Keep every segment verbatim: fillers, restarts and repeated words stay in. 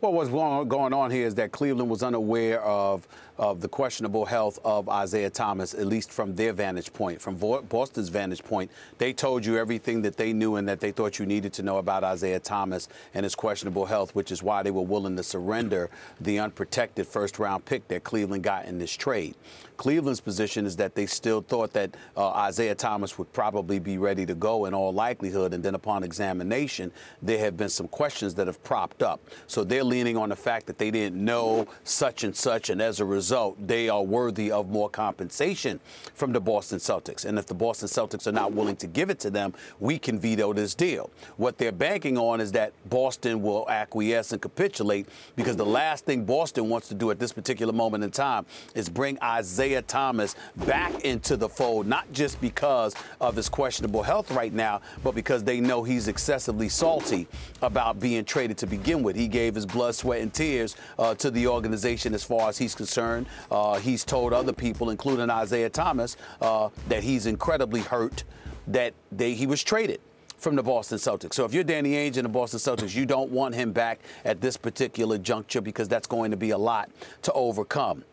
Well, what's going on here is that Cleveland was unaware of, of the questionable health of Isaiah Thomas, at least from their vantage point, from Boston's vantage point. They told you everything that they knew and that they thought you needed to know about Isaiah Thomas and his questionable health, which is why they were willing to surrender the unprotected first-round pick that Cleveland got in this trade. Cleveland's position is that they still thought that uh, Isaiah Thomas would probably be ready to go in all likelihood, and then upon examination, there have been some questions that have propped up. So they're leaning on the fact that they didn't know such and such, and as a result, they are worthy of more compensation from the Boston Celtics. And if the Boston Celtics are not willing to give it to them, we can veto this deal. What they're banking on is that Boston will acquiesce and capitulate, because the last thing Boston wants to do at this particular moment in time is bring Isaiah Thomas back into the fold, not just because of his questionable health right now, but because they know he's excessively salty about being traded to begin with. He gave his blood, sweat, and tears uh, to the organization as far as he's concerned. Uh, he's told other people, including Isaiah Thomas, uh, that he's incredibly hurt that they, he was traded from the Boston Celtics. So if you're Danny Ainge and the Boston Celtics, you don't want him back at this particular juncture, because that's going to be a lot to overcome.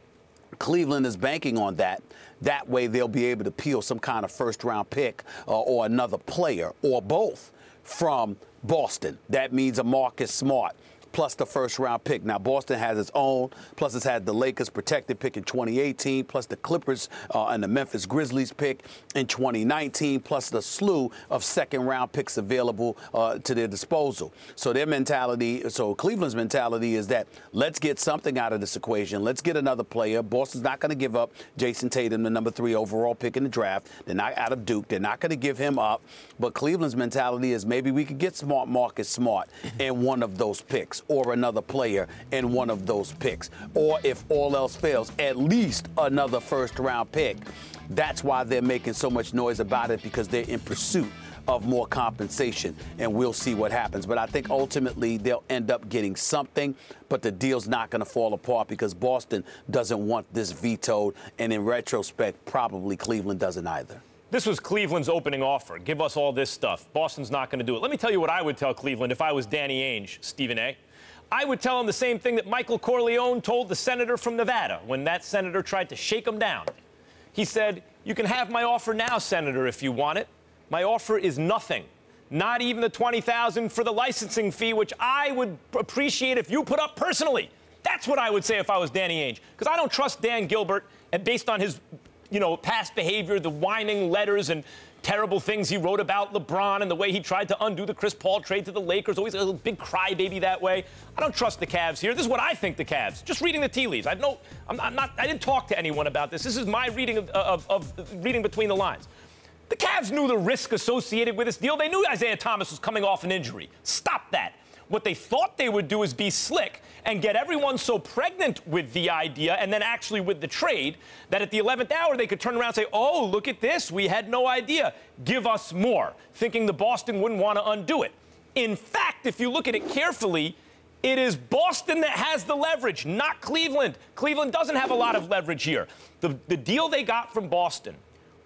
Cleveland is banking on that. That way they'll be able to peel some kind of first-round pick uh, or another player or both from Boston. That means a Marcus Smart plus the first-round pick. Now, Boston has its own, plus it's had the Lakers' protected pick in twenty eighteen, plus the Clippers uh, and the Memphis Grizzlies pick in twenty nineteen, plus the slew of second-round picks available uh, to their disposal. So their mentality, so Cleveland's mentality is that let's get something out of this equation. Let's get another player. Boston's not going to give up Jason Tatum, the number three overall pick in the draft. They're not out of Duke. They're not going to give him up. But Cleveland's mentality is maybe we could get Smart, Marcus Smart in one of those picks, or another player in one of those picks, or if all else fails, at least another first-round pick. That's why they're making so much noise about it, because they're in pursuit of more compensation, and we'll see what happens. But I think ultimately they'll end up getting something, but the deal's not going to fall apart because Boston doesn't want this vetoed, and in retrospect, probably Cleveland doesn't either. This was Cleveland's opening offer. Give us all this stuff. Boston's not going to do it. Let me tell you what I would tell Cleveland if I was Danny Ainge, Stephen A. I would tell him the same thing that Michael Corleone told the senator from Nevada when that senator tried to shake him down. He said, you can have my offer now, Senator, if you want it. My offer is nothing, not even the twenty thousand dollars for the licensing fee, which I would appreciate if you put up personally. That's what I would say if I was Danny Ainge, because I don't trust Dan Gilbert, and based on his, you know, past behavior, the whining letters and terrible things he wrote about LeBron and the way he tried to undo the Chris Paul trade to the Lakers, always a big crybaby that way. I don't trust the Cavs here. This is what I think the Cavs. Just reading the tea leaves. I know I'm, I'm not. I didn't talk to anyone about this. This is my reading of, of, of reading between the lines. The Cavs knew the risk associated with this deal. They knew Isaiah Thomas was coming off an injury. Stop that. What they thought they would do is be slick and get everyone so pregnant with the idea, and then actually with the trade, that at the eleventh hour they could turn around and say, oh, look at this, we had no idea, give us more, thinking the Boston wouldn't want to undo it. In fact, if you look at it carefully, it is Boston that has the leverage, not Cleveland. Cleveland doesn't have a lot of leverage here. The, the deal they got from Boston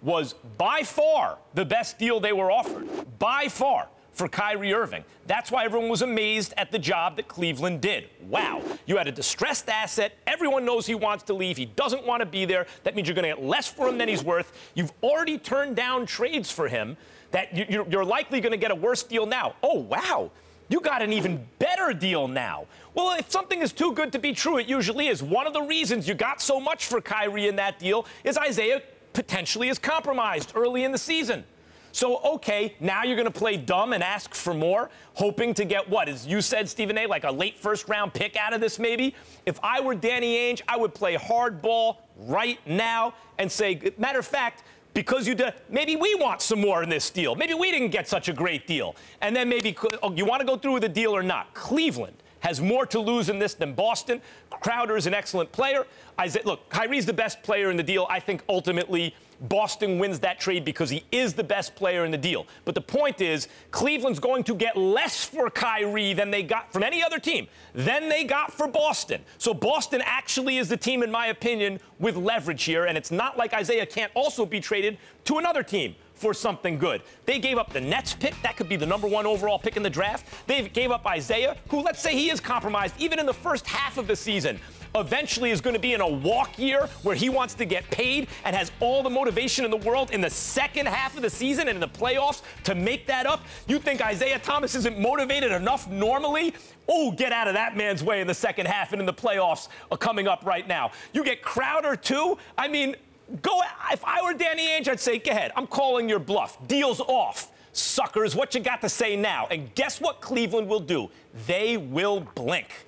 was by far the best deal they were offered, by far, for Kyrie Irving. That's why everyone was amazed at the job that Cleveland did. Wow. You had a distressed asset. Everyone knows he wants to leave. He doesn't want to be there. That means you're going to get less for him than he's worth. You've already turned down trades for him that you're likely going to get a worse deal now. Oh, wow. You got an even better deal now. Well, if something is too good to be true, it usually is. One of the reasons you got so much for Kyrie in that deal is Isaiah potentially is compromised early in the season. So, okay, now you're going to play dumb and ask for more, hoping to get what? As you said, Stephen A., like a late first-round pick out of this maybe? If I were Danny Ainge, I would play hardball right now and say, matter of fact, because you did, maybe we want some more in this deal. Maybe we didn't get such a great deal. And then maybe oh, you want to go through with the deal or not. Cleveland has more to lose in this than Boston. Crowder is an excellent player. Isaiah, look, Kyrie's the best player in the deal. I think ultimately Boston wins that trade because he is the best player in the deal. But the point is, Cleveland's going to get less for Kyrie than they got from any other team, than they got for Boston. So Boston actually is the team, in my opinion, with leverage here. And it's not like Isaiah can't also be traded to another team for something good. They gave up the Nets pick. That could be the number one overall pick in the draft. They gave up Isaiah, who, let's say he is compromised, even in the first half of the season, eventually is going to be in a walk year where he wants to get paid and has all the motivation in the world in the second half of the season and in the playoffs to make that up. You think Isaiah Thomas isn't motivated enough normally? Oh, get out of that man's way in the second half and in the playoffs are coming up right now. You get Crowder, too. I mean, go. If I were Danny Ainge, I'd say, go ahead. I'm calling your bluff. Deal's off. Suckers, what you got to say now? And guess what Cleveland will do? They will blink.